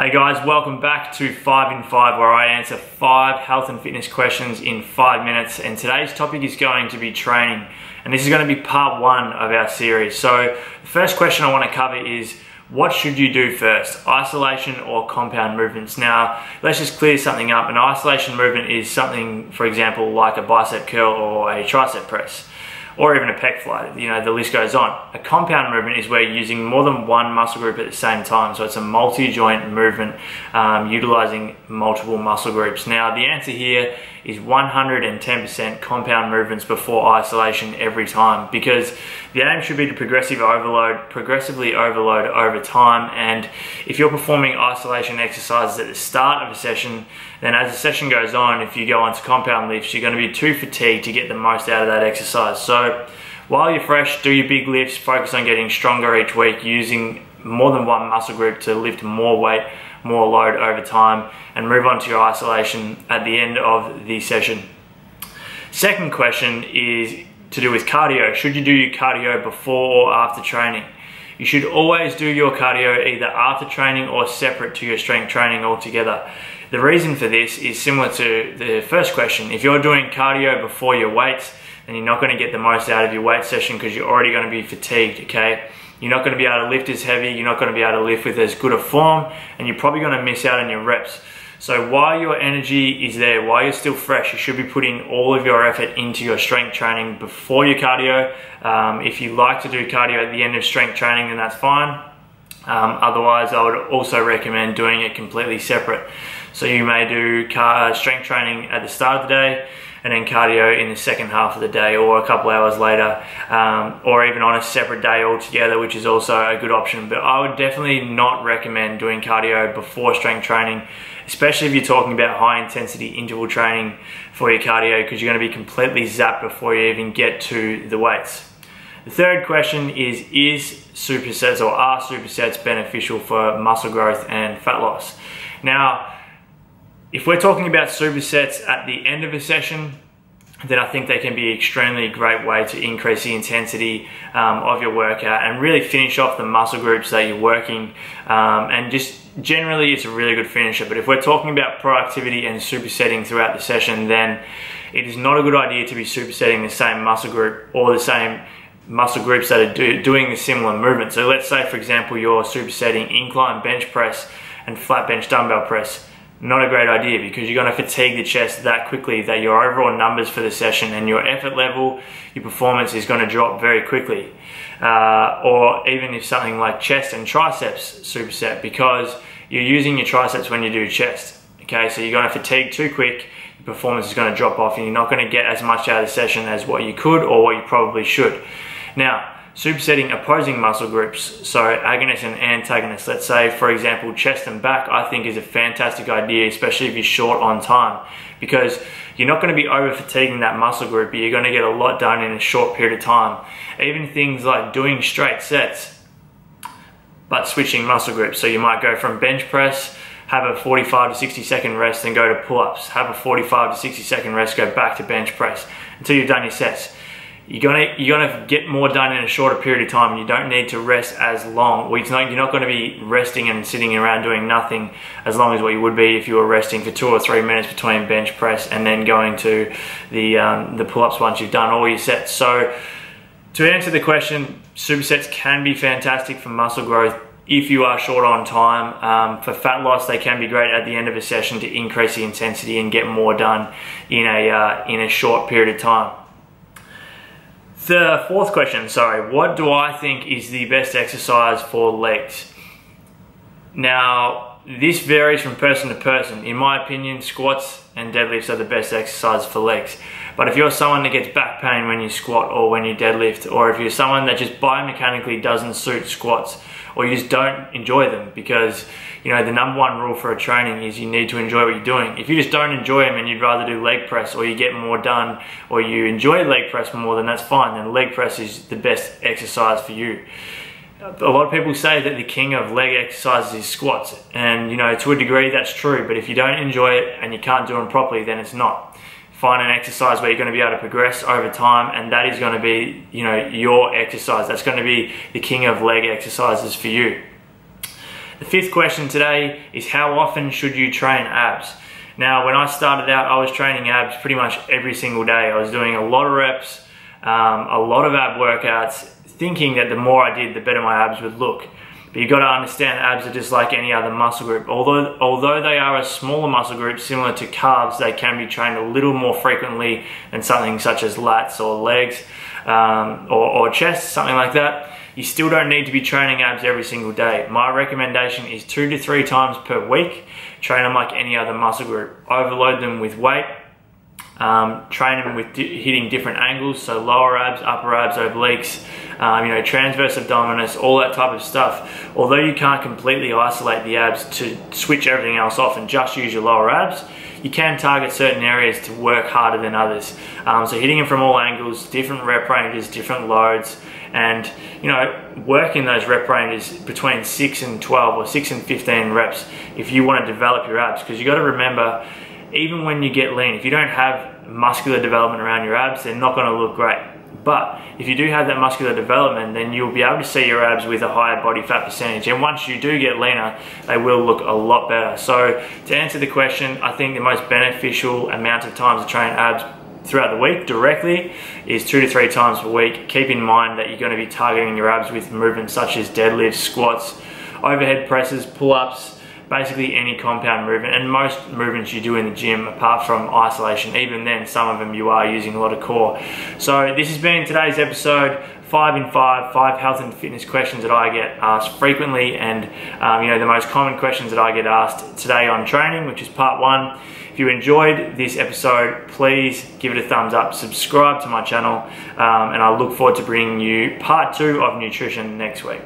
Hey guys, welcome back to 5 in 5 where I answer 5 health and fitness questions in 5 minutes, and today's topic is going to be training, and this is going to be part 1 of our series. So the first question I want to cover is, what should you do first, isolation or compound movements? Now let's just clear something up. An isolation movement is something, for example, like a bicep curl or a tricep press, or even a pec fly, you know, the list goes on. A compound movement is where you're using more than one muscle group at the same time. So it's a multi-joint movement, utilizing multiple muscle groups. Now the answer here is 110% compound movements before isolation every time, because the aim should be to progressively overload over time. And if you're performing isolation exercises at the start of a session, then as the session goes on, if you go onto compound lifts, you're going to be too fatigued to get the most out of that exercise. So while you're fresh, do your big lifts, focus on getting stronger each week, using more than one muscle group to lift more weight, more load over time, and move on to your isolation at the end of the session. Second question is to do with cardio. Should you do your cardio before or after training? You should always do your cardio either after training or separate to your strength training altogether. The reason for this is similar to the first question. If you're doing cardio before your weights, and you're not going to get the most out of your weight session because you're already going to be fatigued, okay? You're not going to be able to lift as heavy, you're not going to be able to lift with as good a form, and you're probably going to miss out on your reps. So while your energy is there, while you're still fresh, you should be putting all of your effort into your strength training before your cardio. If you like to do cardio at the end of strength training, then that's fine. Otherwise, I would also recommend doing it completely separate. So you may do strength training at the start of the day, and then cardio in the second half of the day or a couple hours later, or even on a separate day altogether, which is also a good option. But I would definitely not recommend doing cardio before strength training, especially if you're talking about high intensity interval training for your cardio, because you're going to be completely zapped before you even get to the weights. The third question is supersets or are supersets beneficial for muscle growth and fat loss? Now, if we're talking about supersets at the end of a session, then I think they can be an extremely great way to increase the intensity of your workout and really finish off the muscle groups that you're working, and just generally it's a really good finisher. But if we're talking about productivity and supersetting throughout the session, then it is not a good idea to be supersetting the same muscle group or the same muscle groups that are doing the similar movement. So let's say, for example, you're supersetting incline bench press and flat bench dumbbell press. Not a great idea, because you're going to fatigue the chest that quickly that your overall numbers for the session and your effort level, your performance is going to drop very quickly. Or even if something like chest and triceps superset, because you're using your triceps when you do chest. Okay, so you're going to fatigue too quick, your performance is going to drop off, and you're not going to get as much out of the session as what you could or what you probably should. Now, supersetting opposing muscle groups, so agonists and antagonists, let's say, for example, chest and back, I think is a fantastic idea, especially if you're short on time, because you're not going to be over fatiguing that muscle group, but you're going to get a lot done in a short period of time. Even things like doing straight sets, but switching muscle groups. So you might go from bench press, have a 45 to 60 second rest, then go to pull-ups, have a 45 to 60 second rest, go back to bench press until you've done your sets. You're gonna get more done in a shorter period of time. You don't need to rest as long. You're not gonna be resting and sitting around doing nothing as long as what you would be if you were resting for 2 or 3 minutes between bench press and then going to the pull-ups once you've done all your sets. So to answer the question, supersets can be fantastic for muscle growth if you are short on time. For fat loss, they can be great at the end of a session to increase the intensity and get more done in a short period of time. The fourth question, what do I think is the best exercise for legs? Now, this varies from person to person. In my opinion, squats and deadlifts are the best exercise for legs. But if you're someone that gets back pain when you squat or when you deadlift, or if you're someone that just biomechanically doesn't suit squats, or you just don't enjoy them, because you know the number one rule for a training is you need to enjoy what you're doing. If you just don't enjoy them and you'd rather do leg press, or you get more done, or you enjoy leg press more, then that's fine. Then leg press is the best exercise for you. A lot of people say that the king of leg exercises is squats, and you know, to a degree that's true, but if you don't enjoy it and you can't do them properly, then it's not. Find an exercise where you're going to be able to progress over time, and that is going to be, you know, your exercise. That's going to be the king of leg exercises for you. The fifth question today is how often should you train abs? Now, when I started out, I was training abs pretty much every single day. I was doing a lot of reps, a lot of ab workouts, thinking that the more I did, the better my abs would look. But you've got to understand abs are just like any other muscle group. Although they are a smaller muscle group, similar to calves, they can be trained a little more frequently than something such as lats or legs or chest, something like that. You still don't need to be training abs every single day. My recommendation is 2 to 3 times per week. Train them like any other muscle group. Overload them with weight. Train them with hitting different angles, so lower abs, upper abs, obliques, transverse abdominis, all that type of stuff. Although you can't completely isolate the abs to switch everything else off and just use your lower abs, you can target certain areas to work harder than others. So hitting them from all angles, different rep ranges, different loads, and working those rep ranges between 6 and 12 or 6 and 15 reps if you want to develop your abs. Because you got to remember, even when you get lean, if you don't have muscular development around your abs, they're not going to look great. But if you do have that muscular development, then you'll be able to see your abs with a higher body fat percentage. And once you do get leaner, they will look a lot better. So to answer the question, I think the most beneficial amount of time to train abs throughout the week directly is 2 to 3 times per week. Keep in mind that you're going to be targeting your abs with movements such as deadlifts, squats, overhead presses, pull-ups, basically any compound movement, and most movements you do in the gym apart from isolation. Even then, some of them you are using a lot of core. So this has been today's episode, 5 in 5 health and fitness questions that I get asked frequently, and the most common questions that I get asked today on training, which is part 1. If you enjoyed this episode, please give it a thumbs up, subscribe to my channel, and I look forward to bringing you part 2 of nutrition next week.